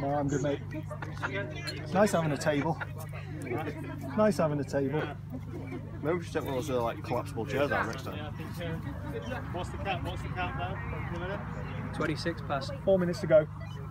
No, I'm good, mate. Nice having a table. Nice having a table. Maybe we should take one of those like collapsible chairs out next time. What's the count now? 26 past. 4 minutes to go.